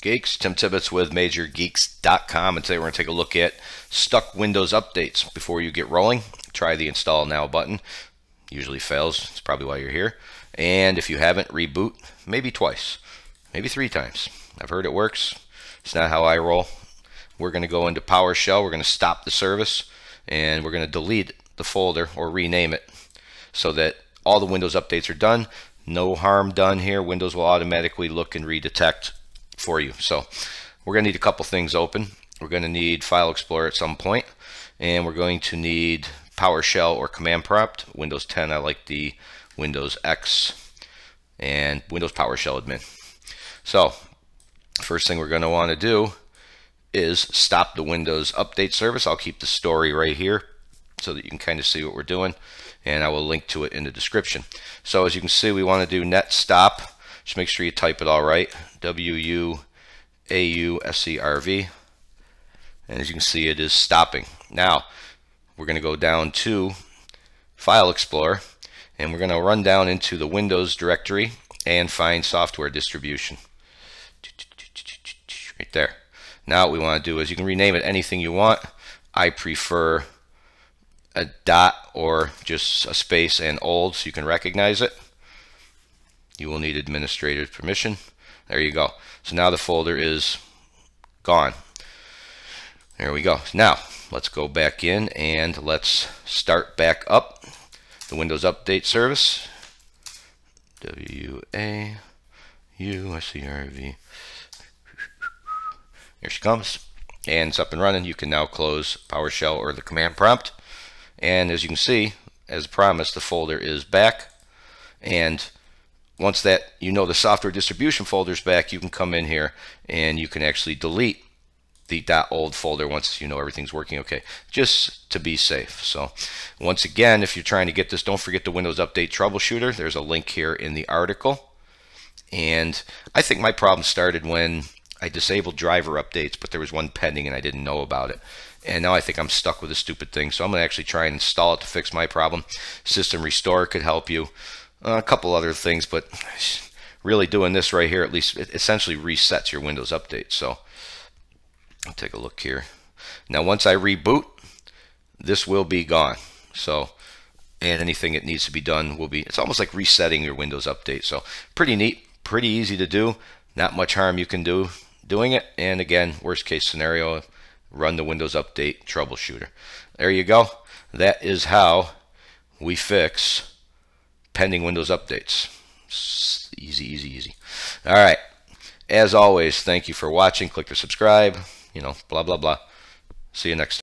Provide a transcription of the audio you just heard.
Geeks, Tim Tibbetts with MajorGeeks.com, and today we're going to take a look at stuck Windows updates. Before you get rolling, try the install now button. Usually fails, it's probably why you're here. And if you haven't, reboot maybe twice, maybe three times. I've heard it works. It's not how I roll. We're going to go into PowerShell, we're going to stop the service, and we're going to delete the folder or rename it so that all the Windows updates are done. No harm done here. Windows will automatically look and redetect for you. So we're going to need a couple things open. We're going to need File Explorer at some point, and we're going to need PowerShell or command prompt. Windows 10, I like the Windows X and Windows PowerShell admin. So first thing we're going to want to do is stop the Windows update service. I'll keep the story right here so that you can kind of see what we're doing, and I will link to it in the description. So as you can see, we want to do net stop. Just make sure you type it all right, WUAUSERV, and as you can see, it is stopping. Now we're going to go down to File Explorer, and we're going to run down into the Windows directory and find software distribution right there. Now what we want to do is you can rename it anything you want. I prefer a dot or just a space and old so you can recognize it. You will need administrative permission. There you go. So now the folder is gone. There we go. Now let's go back in and let's start back up the Windows Update service. WAUSERV. Here she comes. And it's up and running. You can now close PowerShell or the command prompt. And as you can see, as promised, the folder is back. And once that, you know, the software distribution folder is back, you can come in here and you can actually delete the .old folder once you know everything's working okay, just to be safe. So once again, if you're trying to get this, don't forget the Windows Update Troubleshooter. There's a link here in the article. And I think my problem started when I disabled driver updates, but there was one pending and I didn't know about it. And now I think I'm stuck with a stupid thing. So I'm going to actually try and install it to fix my problem. System Restore could help you. A couple other things, but really doing this right here, at least it essentially resets your Windows update. So I'll take a look here. Now once I reboot, this will be gone. So, and anything that needs to be done will be, it's almost like resetting your Windows update. So pretty neat, pretty easy to do. Not much harm you can do doing it. And again, worst case scenario, run the Windows Update Troubleshooter. There you go. That is how we fix pending Windows updates. Easy, easy, easy. All right. As always, thank you for watching. Click to subscribe, you know, blah, blah, blah. See you next time.